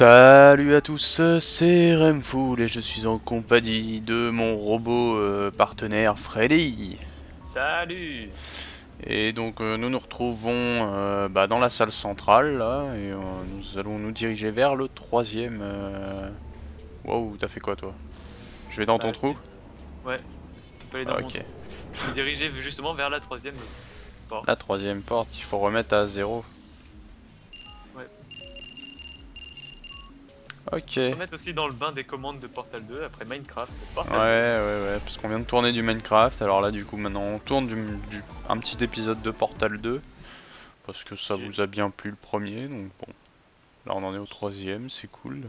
Salut à tous, c'est Remful et je suis en compagnie de mon robot partenaire Freddy. Salut. Et donc nous nous retrouvons dans la salle centrale là, et nous allons nous diriger vers le troisième. Wow, t'as fait quoi toi? Je vais dans ton trou? Ouais, tu peux aller dans mon trou. Je me dirigeais justement vers la troisième porte. La troisième porte, il faut remettre à zéro. Ok. On va mettre aussi dans le bain des commandes de Portal 2 après Minecraft. Ouais, parce qu'on vient de tourner du Minecraft, alors là du coup maintenant on tourne un petit épisode de Portal 2. Parce que ça vous a bien plu le premier, donc bon. Là on en est au troisième, c'est cool.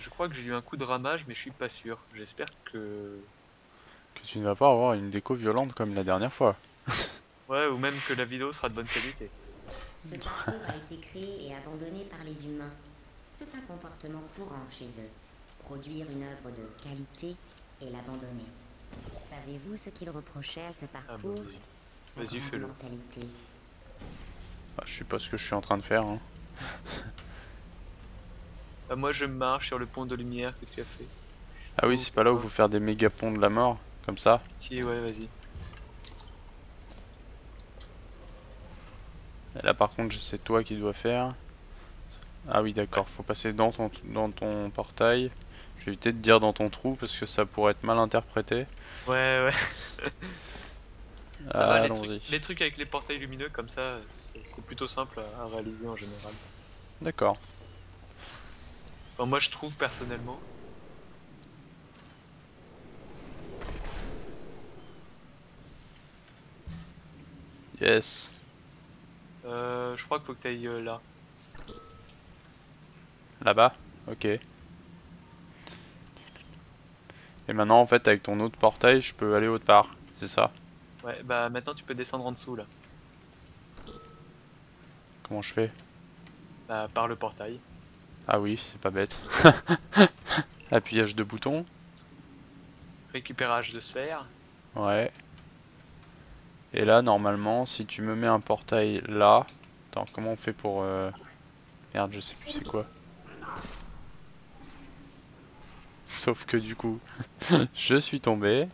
Je crois que j'ai eu un coup de ramage mais je suis pas sûr. J'espère que... Que tu ne vas pas avoir une déco violente comme la dernière fois. Ouais, ou même que la vidéo sera de bonne qualité. Ce parcours a été créé et abandonné par les humains. C'est un comportement courant chez eux. Produire une œuvre de qualité et l'abandonner. Savez-vous ce qu'ils reprochaient à ce parcours? Sa grande mentalité. Ah, je sais pas ce que je suis en train de faire. Hein. Bah, moi je marche sur le pont de lumière que tu as fait. Ah oui, c'est pas là où vous faire des méga ponts de la mort, comme ça? Si, ouais, vas-y. Là par contre, c'est toi qui dois faire. Ah oui d'accord, faut passer dans ton portail. Je vais éviter de dire dans ton trou parce que ça pourrait être mal interprété. Ouais. Allons-y. Les trucs avec les portails lumineux comme ça, c'est plutôt simple à réaliser en général. D'accord. Enfin, moi je trouve personnellement. Yes. Je crois qu'il faut que t'ailles là. Là-bas, ok. Et maintenant en fait avec ton autre portail je peux aller autre part, c'est ça? Ouais, bah maintenant tu peux descendre en dessous là. Comment je fais? Bah par le portail. Ah oui, c'est pas bête. Appuyage de bouton. Récupérage de sphère. Ouais. Et là normalement si tu me mets un portail là... Attends, comment on fait pour... Merde, je sais plus c'est quoi. Sauf que du coup, je suis tombé.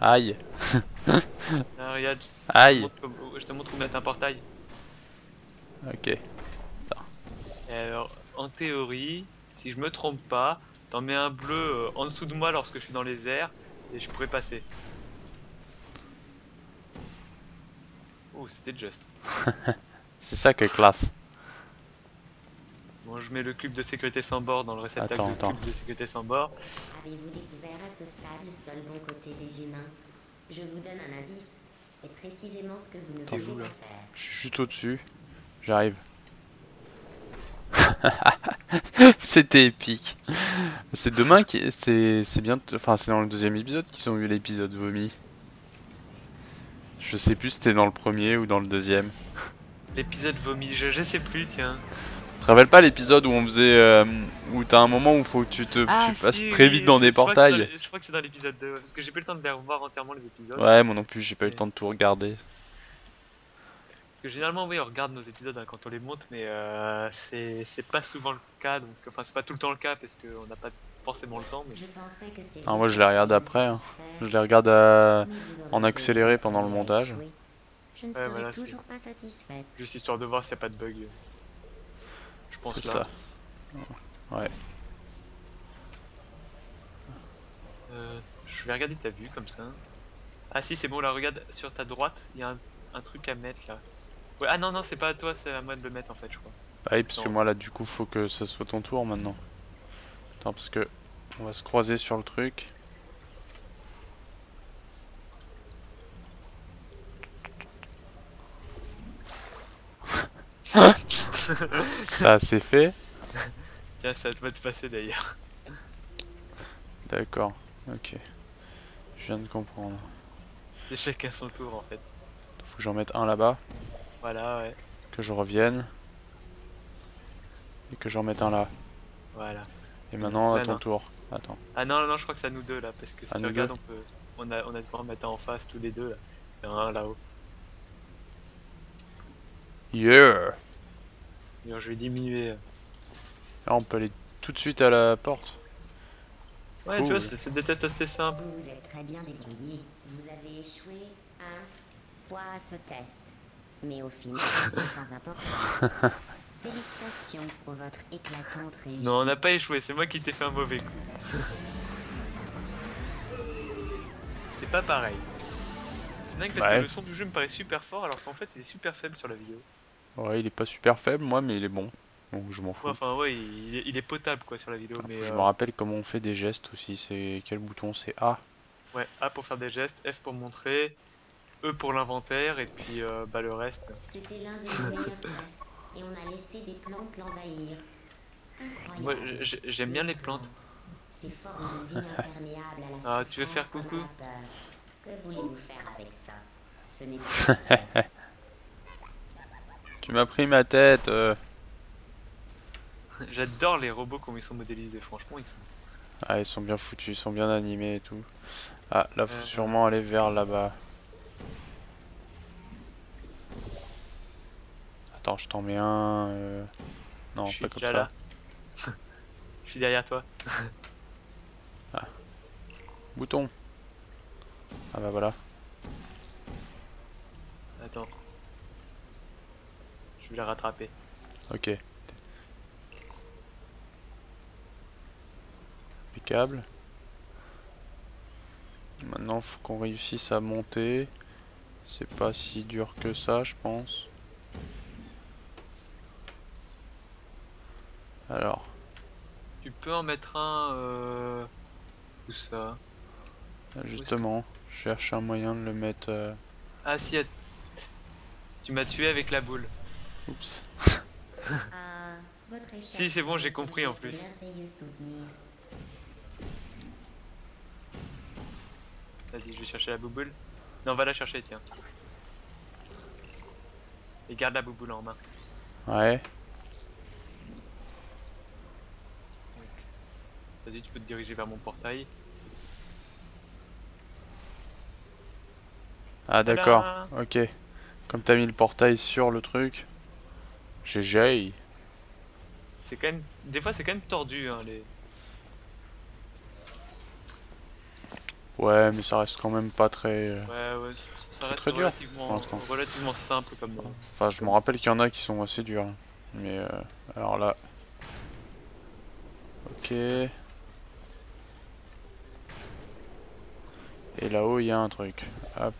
Aïe. Ah, regarde, aïe. Je te montre où mettre un portail. Ok. Et alors, en théorie, si je me trompe pas, t'en mets un bleu en dessous de moi lorsque je suis dans les airs et je pourrais passer. Oh, c'était juste. C'est ça que classe. Bon, je mets le cube de sécurité sans bord dans le réceptacle. Attends. Cube de sécurité sans bord. Avez-vous découvert à ce stade le seul bon côté des humains? Je vous donne un indice, c'est précisément ce que vous ne pouvez pas faire. Je suis juste au-dessus, j'arrive. C'était épique. C'est demain qui... C'est bien... Enfin, c'est dans le deuxième épisode qu'ils ont eu l'épisode vomi. Je sais plus si c'était dans le premier ou dans le deuxième. L'épisode vomi, je sais plus, tiens. Tu te rappelles pas l'épisode où on faisait où t'as un moment où faut que tu passes très vite dans des portails? Je crois que c'est dans l'épisode 2 parce que j'ai pas eu le temps de les revoir entièrement les épisodes. Ouais, moi non plus, j'ai pas eu le temps de tout regarder. Parce que généralement oui, on regarde nos épisodes hein, quand on les monte, mais c'est pas souvent le cas, donc enfin c'est pas tout le temps le cas parce qu'on n'a pas forcément le temps. Mais... Ah, moi je les regarde après, hein. Je les regarde en accéléré pendant le montage. Je ne serai toujours pas satisfaite. Juste histoire de voir s'il n'y a pas de bug. Je pense ça. Ouais. Je vais regarder ta vue comme ça. Ah si, c'est bon, là regarde sur ta droite, il y a un truc à mettre là. Ouais, ah non, c'est pas à toi, c'est à moi de le mettre en fait, je crois. Bah oui, parce que moi là du coup faut que ce soit ton tour maintenant. Attends, parce que on va se croiser sur le truc. Ça c'est fait. Tiens, ça va te passer d'ailleurs. D'accord, ok. Je viens de comprendre. C'est chacun son tour en fait. Faut que j'en mette un là-bas. Voilà, ouais. Que je revienne. Et que j'en mette un là. Voilà. Et maintenant à ton tour. Attends. Ah non, je crois que c'est à nous deux là. Parce que si tu regardes, on a de pouvoir mettre un en face tous les deux là. Et un là-haut. Yeah. Yo, je vais diminuer. Là, on peut aller tout de suite à la porte. Ouais, cool. Tu vois, c'est des têtes assez simples. Vous êtes très bien débrouillés. Vous avez échoué 1 fois à ce test. Mais au final, c'est sans importance. Félicitations pour votre éclatante réussite. Non, on n'a pas échoué, c'est moi qui t'ai fait un mauvais coup. C'est pas pareil. C'est dingue parce que le son du jeu me paraît super fort alors qu'en fait il est super faible sur la vidéo. Ouais, il est pas super faible moi, mais il est bon. Donc je m'en fous. Ouais, enfin ouais, il est potable quoi sur la vidéo. Ah, mais je me rappelle comment on fait des gestes aussi. C'est quel bouton? C'est A. Ouais, A pour faire des gestes, F pour montrer, E pour l'inventaire et puis bah le reste. C'était l'un des meilleurs tests et on a laissé des plantes l'envahir. Incroyable. Ouais, j'aime bien les plantes. Ces formes de vie imperméables à la souffrance. Ah, tu veux faire coucou? Que voulez-vous faire avec ça? Ce n'est pas. Tu m'as pris ma tête. J'adore les robots comme ils sont modélisés, franchement ils sont... Ah, ils sont bien foutus, ils sont bien animés et tout. Ah, là faut sûrement aller vers là-bas. Attends, je t'en mets un... Non, pas comme ça. Là. Je suis derrière toi. Ah. Bouton. Ah bah voilà. Attends. Je vais la rattraper. Ok. Impeccable. Maintenant faut qu'on réussisse à monter. C'est pas si dur que ça je pense. Alors. Tu peux en mettre un... Où ça? Justement, je cherche un moyen de le mettre... Ah si, tu m'as tué avec la boule. Oups. Si c'est bon, j'ai compris en plus. Vas-y, je vais chercher la bouboule. Non, va la chercher, tiens. Et garde la bouboule en main. Ouais. Vas-y, tu peux te diriger vers mon portail. Ah d'accord, ok. Comme t'as mis le portail sur le truc, GG. C'est quand même, des fois c'est quand même tordu hein, les... Ouais mais ça reste quand même pas très... Ouais, ça reste très dur, relativement simple comme ça. Enfin je me rappelle qu'il y en a qui sont assez durs, hein. Mais alors là... Ok... Et là-haut il y a un truc, hop.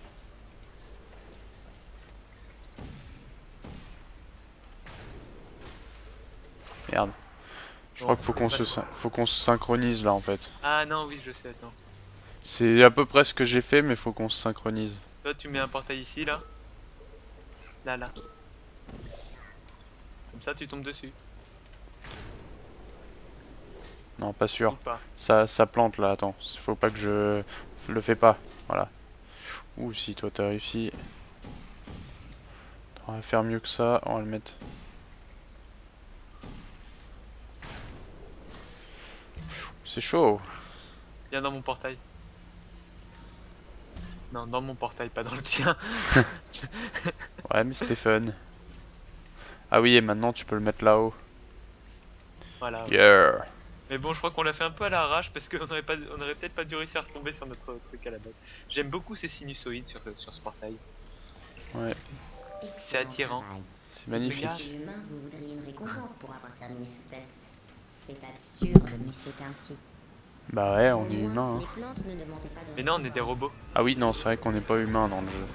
Merde. Je crois qu'il faut qu'on se synchronise là en fait. Ah non oui je sais, attends. C'est à peu près ce que j'ai fait mais faut qu'on se synchronise. Toi tu mets un portail ici là. Là. Comme ça tu tombes dessus. Non pas sûr. Ça plante là, attends. Faut pas que je le fais pas. Voilà. Ouh si toi t'as réussi. On va faire mieux que ça, on va le mettre. C'est chaud. Viens dans mon portail. Non, dans mon portail, pas dans le tien. Ouais, mais c'était fun. Ah oui, et maintenant tu peux le mettre là-haut. Voilà. Ouais. Yeah. Mais bon, je crois qu'on l'a fait un peu à l'arrache parce qu'on aurait peut-être pas dû réussir à retomber sur notre truc à la base. J'aime beaucoup ces sinusoïdes sur ce portail. Ouais. C'est attirant. C'est magnifique. Vous voudriez une récompense pour avoir terminé ce test. C'est absurde, mais c'est ainsi. Bah ouais, on est humain. Hein. Mais non, on est des robots. Ah oui, non, c'est vrai qu'on n'est pas humain dans le jeu.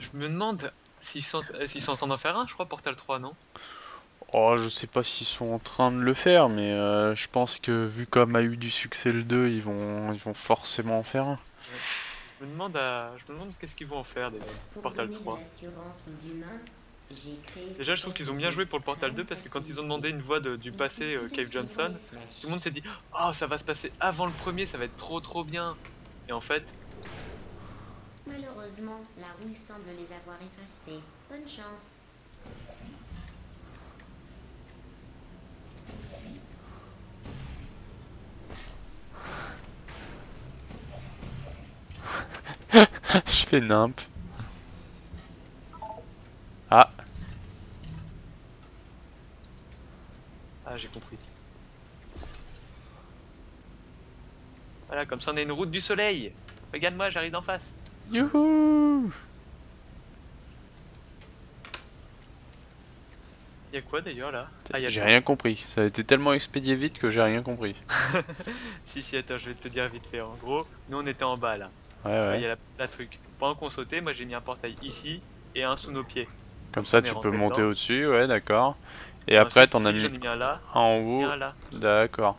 Je me demande s'ils sont en train d'en faire un, je crois, Portal 3, non? Oh, je sais pas s'ils sont en train de le faire, mais je pense que vu comme a eu du succès le 2, ils vont forcément en faire un. Ouais. Je me demande qu'est-ce qu'ils vont en faire, déjà, Portal 3. Déjà je trouve qu'ils ont bien joué pour le Portal 2 parce que quand ils ont demandé une voix du passé Cave Johnson, tout le monde s'est dit « Oh ça va se passer avant le premier, ça va être trop bien !» Et en fait... Malheureusement, la rouille semble les avoir effacés. Bonne chance. Je fais nimp. Ah, j'ai compris. Voilà, comme ça on a une route du soleil. Regarde-moi, j'arrive d'en face. Youhou! Y'a quoi d'ailleurs là? Ah, j'ai rien compris, ça a été tellement expédié vite que j'ai rien compris. si, attends, je vais te dire vite fait. En gros, nous on était en bas là. Ouais, ouais. Il y a la truc. Pendant qu'on sautait, moi j'ai mis un portail ici et un sous nos pieds. Comme ça tu peux monter au-dessus, ouais, d'accord. Et après t'en as mis un là, en haut. D'accord.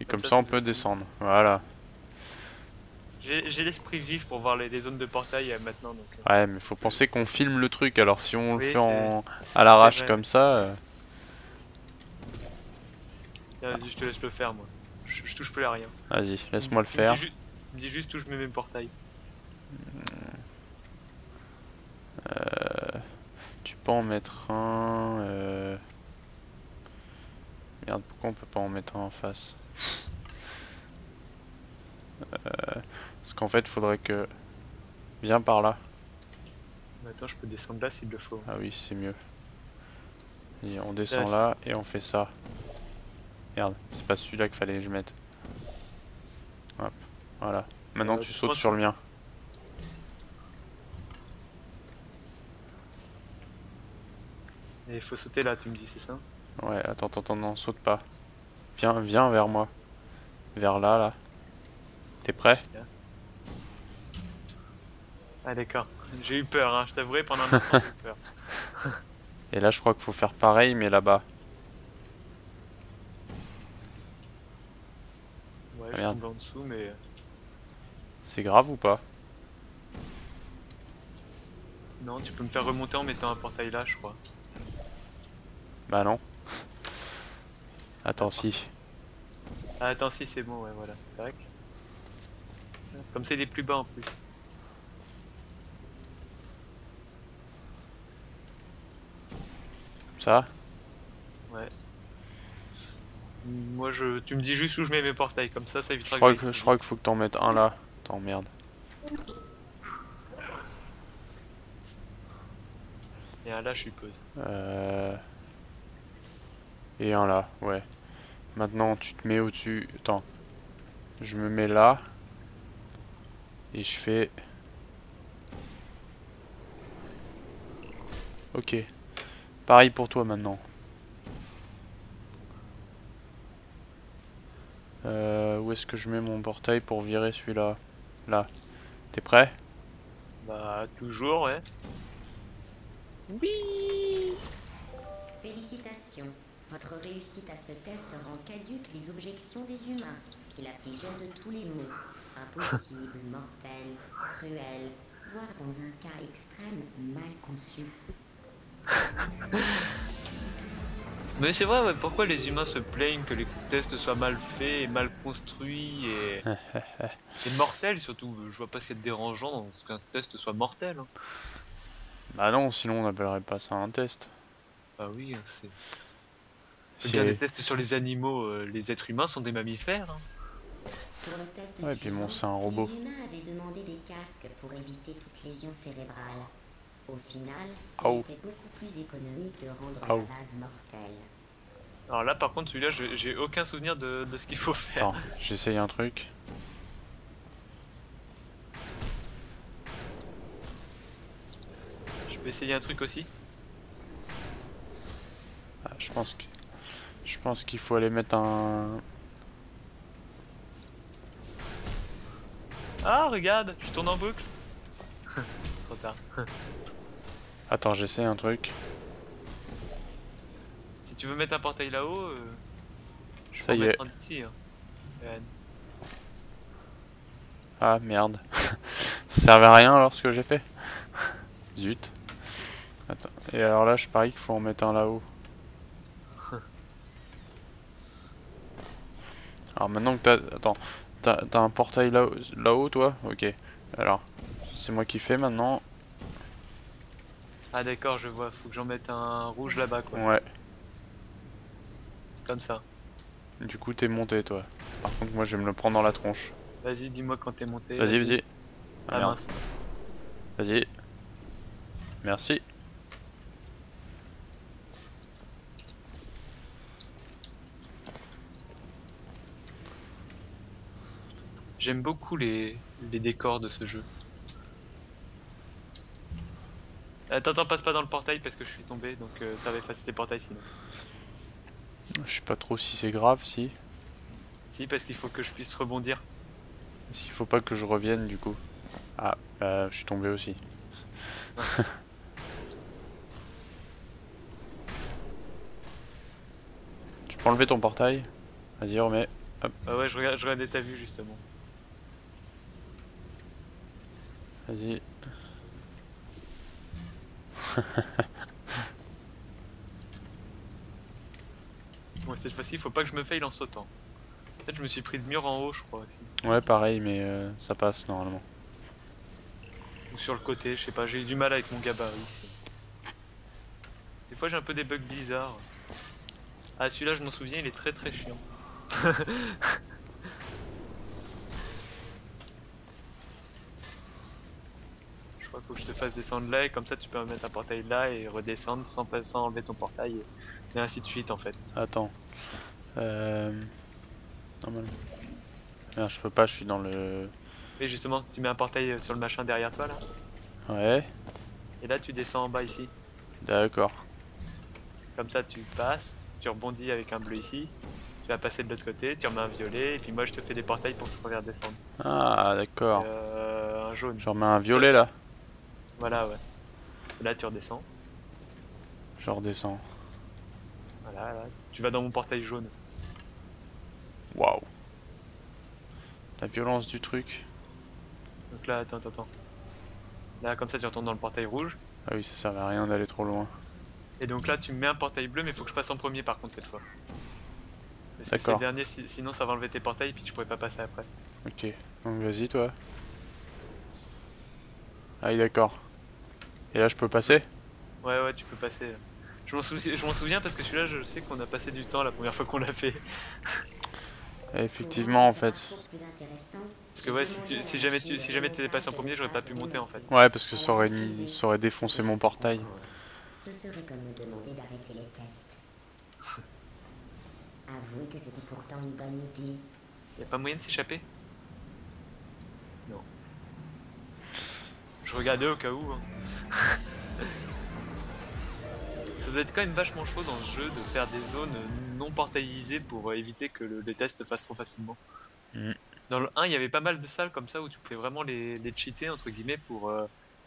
Et comme ça on peut descendre, voilà. J'ai l'esprit vif pour voir les zones de portail maintenant. Donc, ouais, mais faut penser qu'on filme le truc, alors si on le fait à l'arrache comme ça. Vas-y, je te laisse le faire, moi. Je touche plus à rien. Vas-y, laisse-moi le faire. Me dis juste où je mets mes portails. Tu peux en mettre un. Merde, pourquoi on peut pas en mettre un en face? Parce qu'en fait faudrait que... Viens par là. Attends, je peux descendre là s'il le faut. Ah oui, c'est mieux. Et on descend là et on fait ça. Merde, c'est pas celui-là qu'il fallait que je mette. Hop, voilà. Maintenant tu sautes sur le mien. Et il faut sauter là, tu me dis, c'est ça? Ouais, attends, non, saute pas. Viens vers moi. Vers là. T'es prêt? Ah d'accord, j'ai eu peur, hein. Je t'avouerai, pendant un moment j'ai eu peur. Et là je crois qu'il faut faire pareil mais là-bas. Ouais, je tombe en dessous mais... C'est grave ou pas? Non, tu peux me faire remonter en mettant un portail là, je crois. Bah non. Attends, si. Ah, attends, si, c'est bon, ouais, voilà. Tac. Comme c'est des plus bas en plus. Ça? Ouais. Moi je... Tu me dis juste où je mets mes portails, comme ça évitera que... Je crois qu'il faut que t'en mettes un là. Attends, merde. Et un là je suppose. Et un là, ouais. Maintenant tu te mets au-dessus... Attends. Je me mets là. Et je fais... Ok. Pareil pour toi maintenant. Où est-ce que je mets mon portail pour virer celui-là? Là. T'es prêt? Bah toujours, ouais. Oui! Félicitations. Votre réussite à ce test rend caduques les objections des humains qui l'affligèrent de tous les maux. Impossible, mortel, cruel, voire dans un cas extrême, mal conçu. Mais c'est vrai, ouais, pourquoi les humains se plaignent que les tests soient mal faits et mal construits et mortels surtout. Je vois pas ce qu'il y a de dérangeant qu'un test soit mortel. Hein. Bah non, sinon on n'appellerait pas ça un test. Bah oui, c'est... Je veux dire, les tests sur les animaux, les êtres humains sont des mammifères. Hein. Ouais, et puis bon, c'est un robot. Les humains avaient demandé des casques pour éviter toute lésion cérébrale. Au final, il était beaucoup plus économique de rendre la base mortelle. Alors là, par contre, celui-là, j'ai aucun souvenir de ce qu'il faut faire. Attends, j'essaye un truc. Je peux essayer un truc aussi. Ah, je pense qu'il faut aller mettre un... Ah regarde, tu tournes en boucle. Trop tard. Attends, j'essaie un truc. Si tu veux mettre un portail là-haut, je peux mettre un petit. Hein. Ah merde. Ça servait à rien alors ce que j'ai fait. Zut. Attends. Et alors là, je parie qu'il faut en mettre un là-haut. Alors maintenant que t'as... Attends. T'as un portail là-haut toi? Ok. Alors, c'est moi qui fais maintenant. Ah d'accord, je vois, faut que j'en mette un rouge là-bas quoi. Ouais. Comme ça. Du coup t'es monté toi. Par contre moi je vais me le prendre dans la tronche. Vas-y, dis-moi quand t'es monté. Vas-y. Ah merde. Vas-y. Merci. J'aime beaucoup les décors de ce jeu. Attends, passe pas dans le portail parce que je suis tombé, donc ça va effacer tes portails sinon. Je sais pas trop si c'est grave, si. Si, parce qu'il faut que je puisse rebondir. S'il faut pas que je revienne du coup. Ah, bah je suis tombé aussi. Tu peux enlever ton portail? Vas-y, remets. Hop. Ouais, je regardais ta vue justement. Vas-y. Bon, cette fois-ci, faut pas que je me faille en sautant. Peut-être je me suis pris de mur en haut, je crois. Aussi. Ouais, pareil, mais ça passe normalement. Ou sur le côté, je sais pas, j'ai eu du mal avec mon gabarit. Des fois, j'ai un peu des bugs bizarres. Ah, celui-là, je m'en souviens, il est très très chiant. Je crois qu'il faut que je te fasse descendre là et comme ça tu peux mettre un portail là et redescendre sans enlever ton portail et ainsi de suite en fait. Attends. Normalement. Merde, je peux pas, je suis dans le. Mais justement, tu mets un portail sur le machin derrière toi là. Ouais. Et là tu descends en bas ici. D'accord. Comme ça tu passes, tu rebondis avec un bleu ici. Tu vas passer de l'autre côté, tu remets un violet, et puis moi je te fais des portails pour que je te regarde descendre. Ah d'accord. Un jaune. Je remets un violet là. Voilà ouais. Et là tu redescends. Je redescends. Voilà là. Tu vas dans mon portail jaune. Waouh. La violence du truc. Donc là attends. Là comme ça tu retournes dans le portail rouge. Ah oui, ça sert à rien d'aller trop loin. Et donc là tu mets un portail bleu mais faut que je passe en premier par contre cette fois. Parce que c'est le dernier, sinon ça va enlever tes portails et puis tu pourrais pas passer après. Ok, donc vas-y toi. Ah oui d'accord. Et là je peux passer? Ouais tu peux passer. Je m'en souviens parce que celui-là je sais qu'on a passé du temps la première fois qu'on l'a fait. Effectivement en fait. Parce que ouais si jamais t'étais passé en premier j'aurais pas pu monter en fait. Ouais parce que ça aurait défoncé mon portail. Ce serait comme me demander d'arrêter les tests. Avouez que c'était pourtant une bonne idée. Y'a pas moyen de s'échapper? Non. Je regardais au cas où. Hein. Ça doit être quand même vachement chaud dans ce jeu de faire des zones non portaillisées pour éviter que les tests se fassent trop facilement. Mmh. Dans le 1, il y avait pas mal de salles comme ça où tu pouvais vraiment les cheater entre guillemets pour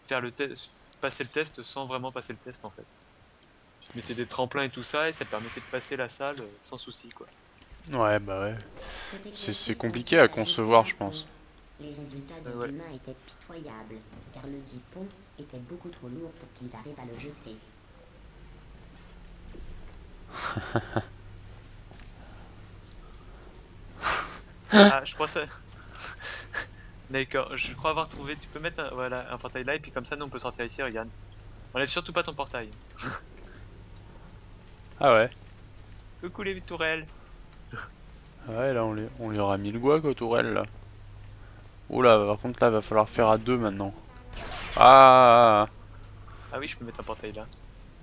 faire le test, passer le test sans vraiment passer le test en fait. Mettais des tremplins et tout ça et ça te permettait de passer la salle sans souci quoi. Ouais bah ouais. C'est compliqué à concevoir je pense. Les résultats des humains étaient pitoyables car le dit pont était beaucoup trop lourd pour qu'ils arrivent à le jeter. Ah je crois ça. D'accord, je crois avoir trouvé, tu peux mettre un portail là et puis comme ça nous on peut sortir ici, regarde. Enlève surtout pas ton portail. Ah ouais. Coucou les tourelles. Ouais là on lui aura mis le guac aux tourelles là. Oula par contre là va falloir faire à deux maintenant. Ah. Ah oui je peux mettre un portail là.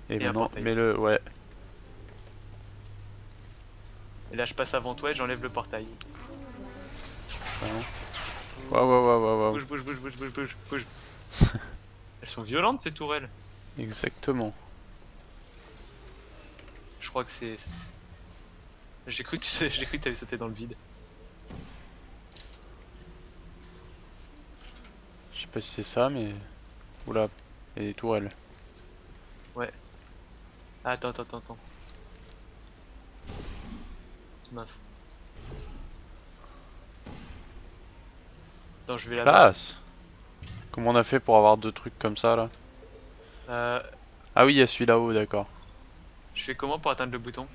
Et maintenant mets le ouais. Et là je passe avant toi et j'enlève le portail. Waouh. Bouge. Elles sont violentes ces tourelles. Exactement. Je crois que c'est... J'ai cru que t'avais sauté dans le vide. Je sais pas si c'est ça mais... Oula, il y a des tourelles. Ouais. Attends. Mince. Attends, je vais là-bas. Comment on a fait pour avoir deux trucs comme ça là? Ah oui, il y a celui là-haut, d'accord. Je fais comment pour atteindre le bouton?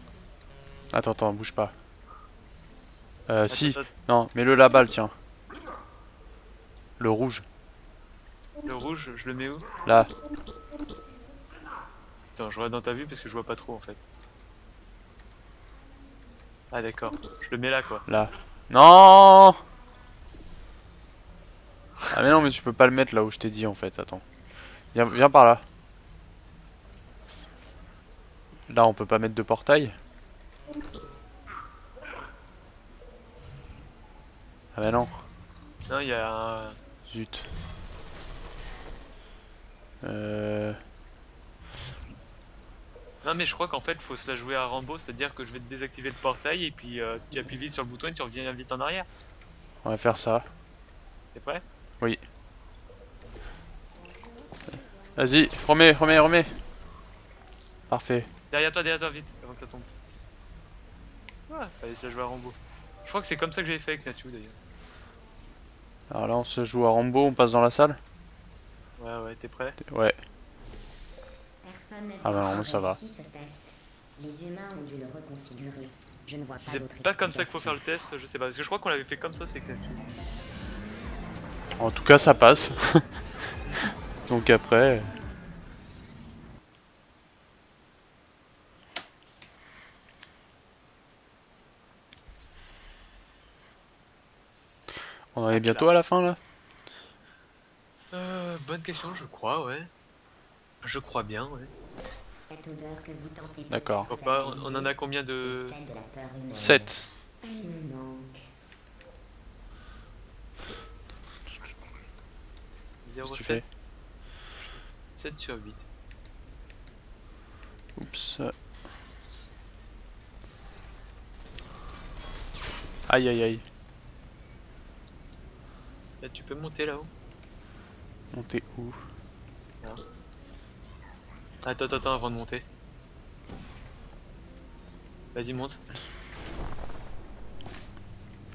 Attends, bouge pas. Attends. Non, mets-le là-bas, tiens. Le rouge. Le rouge, je le mets où? Là. Attends, je regarde dans ta vue parce que je vois pas trop en fait. Ah d'accord, je le mets là quoi. Là. Non. Ah mais non, mais tu peux pas le mettre là où je t'ai dit en fait, attends. Viens par là. Là on peut pas mettre de portail. Ah bah non. Non, il y a un... Zut. Non mais je crois qu'en fait faut se la jouer à Rambo, c'est-à-dire que je vais te désactiver le portail et puis tu appuies vite sur le bouton et tu reviens vite en arrière. On va faire ça. T'es prêt? Oui. Vas-y, remets. Parfait. Derrière toi, vite, avant que ça tombe. Ouais, fallait se la jouer à Rambo. Je crois que c'est comme ça que j'ai fait avec Nachou d'ailleurs. Alors là on se joue à Rambo, on passe dans la salle. Ouais, t'es prêt? Ouais. Ah bah non, ça va. Les humains ont dû le reconfigurer. Je ne vois pas d'autre. C'est pas comme ça qu'il faut faire le test, je sais pas. Parce que je crois qu'on l'avait fait comme ça, c'est que... En tout cas, ça passe. Donc après... On est bientôt à la fin, là? Bonne question, je crois, ouais. Je crois bien, ouais. D'accord. On en a combien de... 7. Qu'est-ce que tu fais? 7 sur 8. Oups. Aïe aïe aïe. Là, tu peux monter là-haut. Monter où? Là. Attends avant de monter. Vas-y, monte.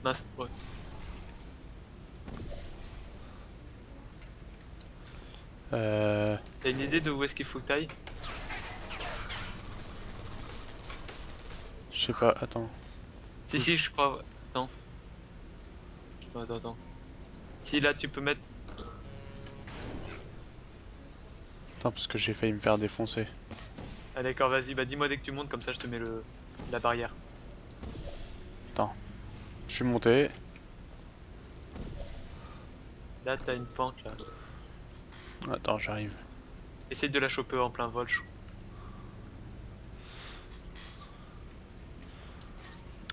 Mince, ouais. T'as une idée de où est-ce qu'il faut que t'ailles? Je sais pas, attends. Si, je crois. Non. Attends. Si, là, tu peux mettre. Attends, parce que j'ai failli me faire défoncer. Ah d'accord, vas-y, bah dis-moi dès que tu montes, comme ça je te mets la barrière. Attends, je suis monté. Là t'as une pente là. Attends, j'arrive. Essaye de la choper en plein vol.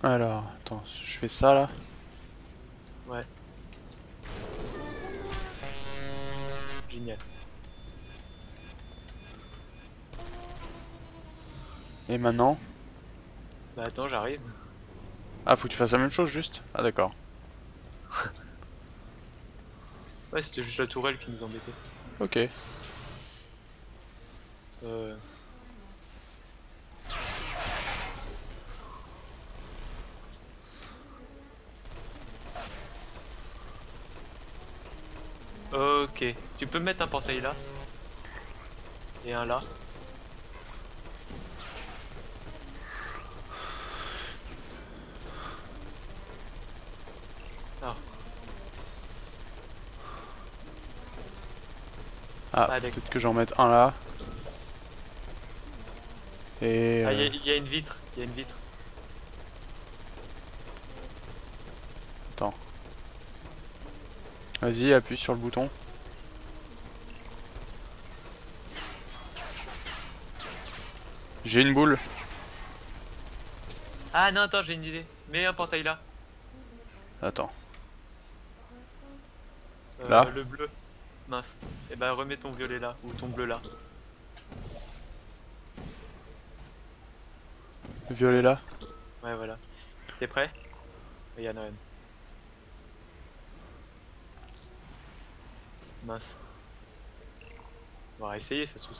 Alors, attends, je fais ça là. Ouais. Génial. Et maintenant? Bah attends, j'arrive. Ah, faut que tu fasses la même chose juste? Ah d'accord. Ouais, c'était juste la tourelle qui nous embêtait. Ok. Ok, tu peux mettre un portail là. Et un là. Ah, peut-être que j'en mette un là. Et... Ah, y a une vitre, Attends. Vas-y, appuie sur le bouton. J'ai une boule. Ah non, attends, j'ai une idée. Mets un portail là. Attends. Là. Le bleu. Mince. Et bah remets ton violet là, ou ton bleu là. Le violet là? Ouais, voilà. T'es prêt? Il y en a une. Mince. On va essayer, ça se trouve.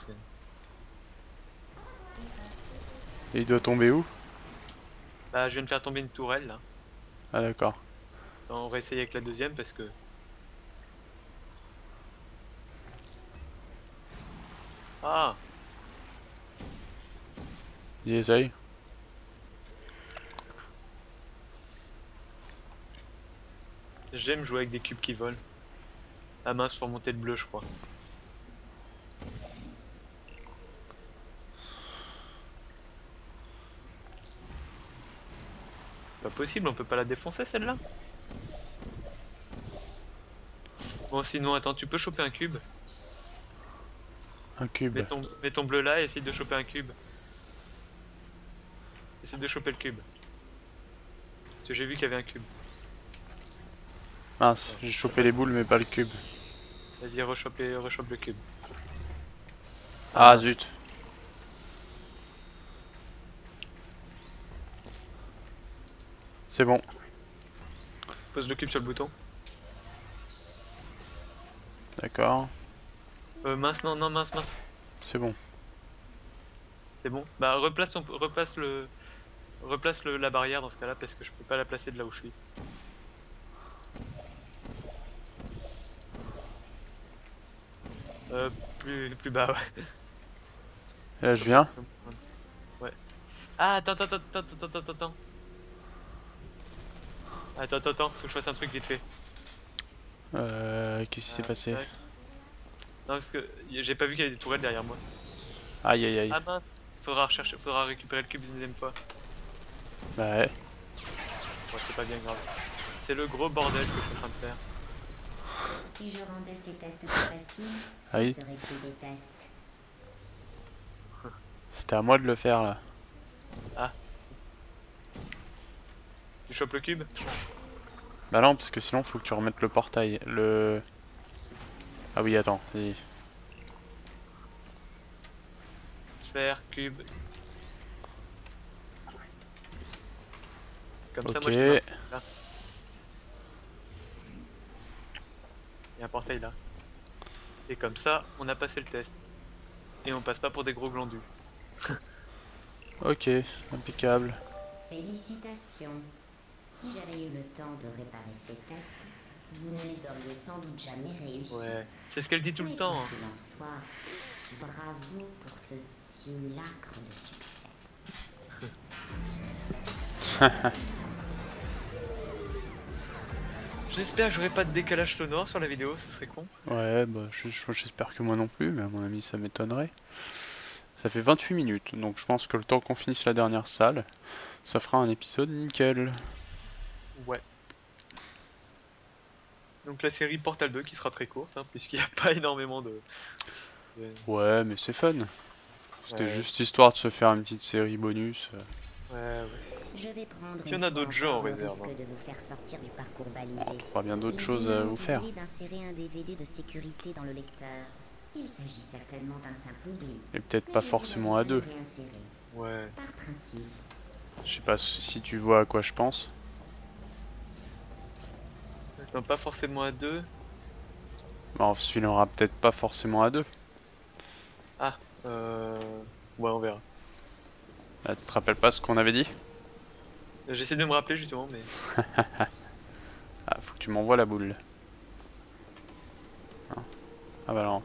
Et il doit tomber où? Bah je viens de faire tomber une tourelle là. Ah d'accord. On va essayer avec la deuxième parce que... Ah. J'y essaye. J'aime jouer avec des cubes qui volent. Ah mince, faut remonter le bleu je crois. C'est pas possible, on peut pas la défoncer celle-là. Bon sinon attends, tu peux choper un cube. Un cube. Mets ton bleu là et essaye de choper un cube. Essaye de choper le cube. Parce que j'ai vu qu'il y avait un cube. Ah, j'ai chopé les boules mais pas le cube. Vas-y, rechope le cube. Ah zut. C'est bon. Pose le cube sur le bouton. D'accord. Mince, non, non, mince, mince. C'est bon. C'est bon. Bah replace la barrière dans ce cas-là parce que je peux pas la placer de là où je suis. Plus bas, ouais. Et là, je viens. Ouais. Ah, attends, faut que je fasse un truc vite fait. Qu'est-ce qui s'est passé? Non, parce que j'ai pas vu qu'il y avait des tourelles derrière moi. Aïe aïe aïe. Ah mince, faudra récupérer le cube une deuxième fois. Bah ouais. Bon, c'est pas bien grave. C'est le gros bordel que je suis en train de faire. Si je rendais ces tests plus faciles, ça serait plus des tests. C'était à moi de le faire là. Ah. Tu chopes le cube? Bah non, parce que sinon faut que tu remettes le portail. Le. Ah oui, attends, vas-y. Sphère, cube. Comme ça, moi je peux. Il y a un portail là. Et comme ça, on a passé le test. Et on passe pas pour des gros glandus. Ok, impeccable. Félicitations. Si j'avais eu le temps de réparer ces tests, vous ne les auriez sans doute jamais réussi. Ouais, c'est ce qu'elle dit tout le temps. Quoi qu'il en soit, bravo pour ce simulacre de succès. J'espère que j'aurai pas de décalage sonore sur la vidéo, ce serait con. Ouais, bah j'espère que moi non plus, mais à mon avis ça m'étonnerait. Ça fait 28 minutes, donc je pense que le temps qu'on finisse la dernière salle, ça fera un épisode nickel. Ouais. Donc la série Portal 2 qui sera très courte, hein, puisqu'il n'y a pas énormément de... Ouais, mais c'est fun. C'était juste histoire de se faire une petite série bonus. Ouais. Je vais prendre il y en a d'autres jeux en réserve. On trouvera bien d'autres choses à vous faire. D'insérer un DVD de sécurité dans le lecteur. Il s'agit certainement d'un simple oubli. Et peut-être pas forcément à deux. Ouais. Par principe. Je sais pas si tu vois à quoi je pense. Non, pas forcément à deux. Bah, celui-là aura peut-être pas forcément à deux. Ah, ouais, on verra. Ah, tu te rappelles pas ce qu'on avait dit? J'essaie de me rappeler justement, mais... Ah, faut que tu m'envoies la boule. Ah, bah non.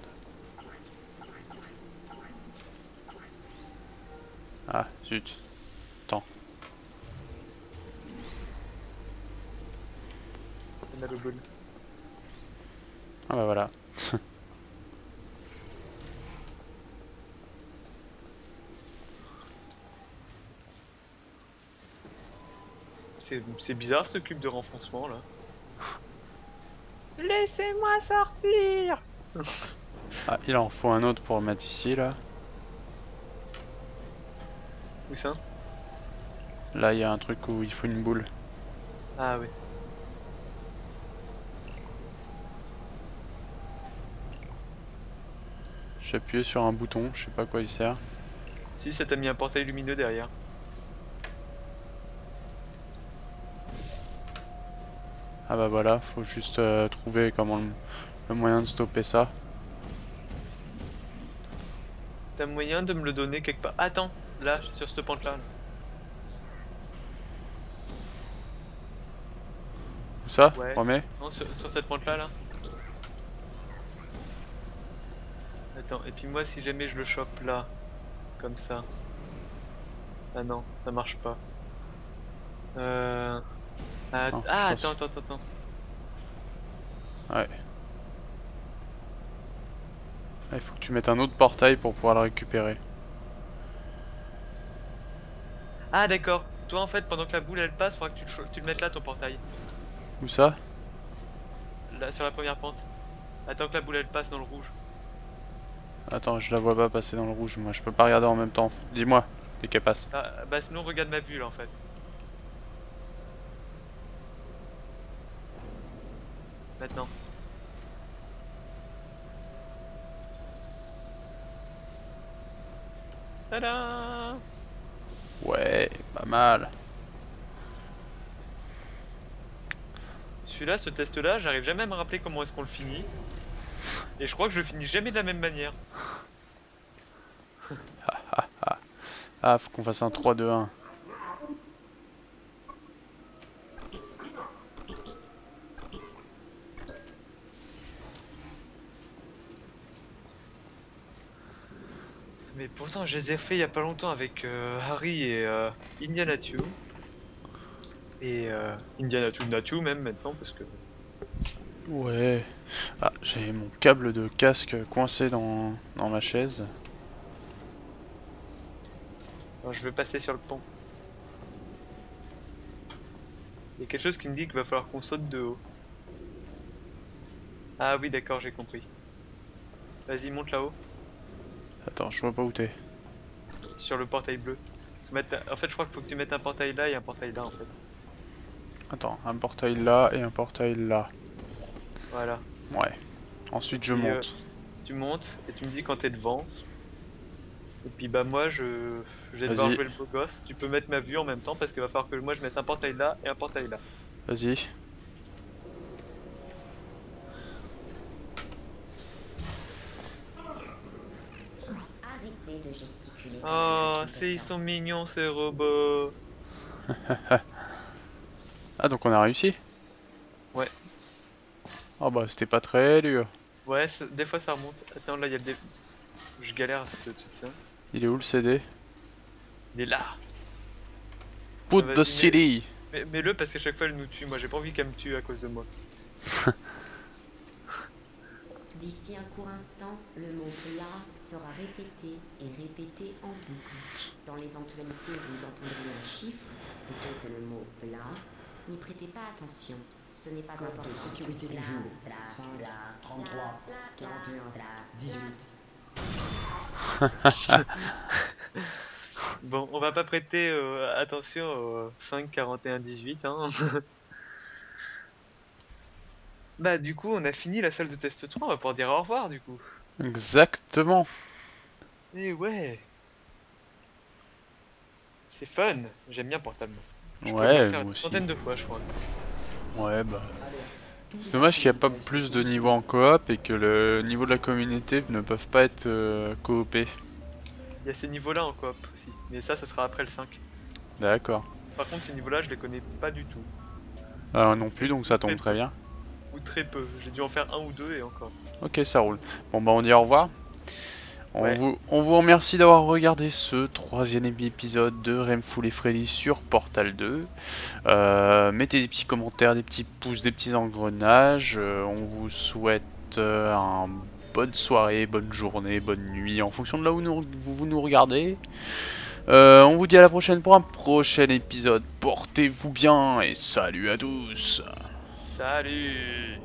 Ah, zut. Attends. On a le boule. Ah bah voilà. C'est bizarre ce cube de renfoncement là. Laissez-moi sortir. Ah, il en faut un autre pour le mettre ici là. Où ça? Là il y a un truc où il faut une boule. Ah oui. J'ai appuyé sur un bouton, je sais pas à quoi il sert. Si, ça t'a mis un portail lumineux derrière. Ah bah voilà, faut juste trouver comment le moyen de stopper ça. T'as moyen de me le donner quelque part? Attends, là, sur cette pente là. Où ça? Ouais. Remets. Non, sur cette pente là. Attends, et puis moi si jamais je le chope là, comme ça. Ah non, ça marche pas. Non, ah attends. Ouais. Ah, il faut que tu mettes un autre portail pour pouvoir le récupérer. Ah d'accord. Toi en fait pendant que la boule elle passe, faudra que tu le mettes là ton portail. Où ça? Là sur la première pente. Attends que la boule elle passe dans le rouge. Attends, je la vois pas passer dans le rouge, moi je peux pas regarder en même temps. Dis-moi dès qu'elle passe. Ah, bah sinon regarde ma bulle en fait. Là-dedans. Tada! Ouais, pas mal. Celui-là, ce test-là, j'arrive jamais à me rappeler comment est-ce qu'on le finit. Et je crois que je le finis jamais de la même manière. Ah, faut qu'on fasse un 3-2-1. Mais pourtant, je les ai fait il y a pas longtemps avec Harry et Indiana 2. Et Nachou même maintenant parce que... Ouais... Ah, j'ai mon câble de casque coincé dans ma chaise. Alors, je veux passer sur le pont. Il y a quelque chose qui me dit qu'il va falloir qu'on saute de haut. Ah oui d'accord, j'ai compris. Vas-y, monte là-haut. Attends, je vois pas où t'es. Sur le portail bleu. En fait, je crois qu'il faut que tu mettes un portail là et un portail là en fait. Attends, un portail là et un portail là. Voilà. Ouais. Ensuite je monte. Tu montes et tu me dis quand t'es devant. Et puis bah moi je vais devoir jouer le beau gosse. Tu peux mettre ma vue en même temps parce qu'il va falloir que moi je mette un portail là et un portail là. Vas-y. Arrêtez de gesticuler. Oh, ils sont mignons ces robots. Ah, donc on a réussi? Ouais. Oh bah c'était pas très dur. Ouais, des fois ça remonte. Attends, là il y a le dé... Je galère à sauter au-dessus de ça. Il est où le CD? Il est là. Put the CD. Mets-le parce qu'à chaque fois elle nous tue. Moi j'ai pas envie qu'elle me tue à cause de moi. D'ici un court instant, le mot là sera répété et répété en boucle. Dans l'éventualité où vous entendrez un chiffre plutôt que le mot là, n'y prêtez pas attention. Ce n'est pas important. Code de sécurité du jour. 5, 33, 41, 18. Bon, on va pas prêter attention au 5, 41, 18. Hein. Bah du coup, on a fini la salle de test 3, on va pouvoir dire au revoir du coup. Exactement. Et ouais. C'est fun, j'aime bien Portal. Je ouais, moi aussi. Centaines de fois, je crois. Ouais bah... C'est dommage qu'il n'y a pas plus de niveaux en coop et que le niveau de la communauté ne peuvent pas être coopés. Il y a ces niveaux là en coop aussi, mais ça sera après le 5. D'accord. Par contre ces niveaux là je les connais pas du tout. Alors non plus, donc ça tombe très bien. Ou très peu, j'ai dû en faire un ou deux et encore. Ok, ça roule. Bon bah on dit au revoir. Ouais. On vous remercie d'avoir regardé ce 3e épisode de Remful et Freddy sur Portal 2. Mettez des petits commentaires, des petits pouces, des petits engrenages. On vous souhaite une bonne soirée, bonne journée, bonne nuit en fonction de là où vous nous regardez. On vous dit à la prochaine pour un prochain épisode. Portez-vous bien et salut à tous. Salut.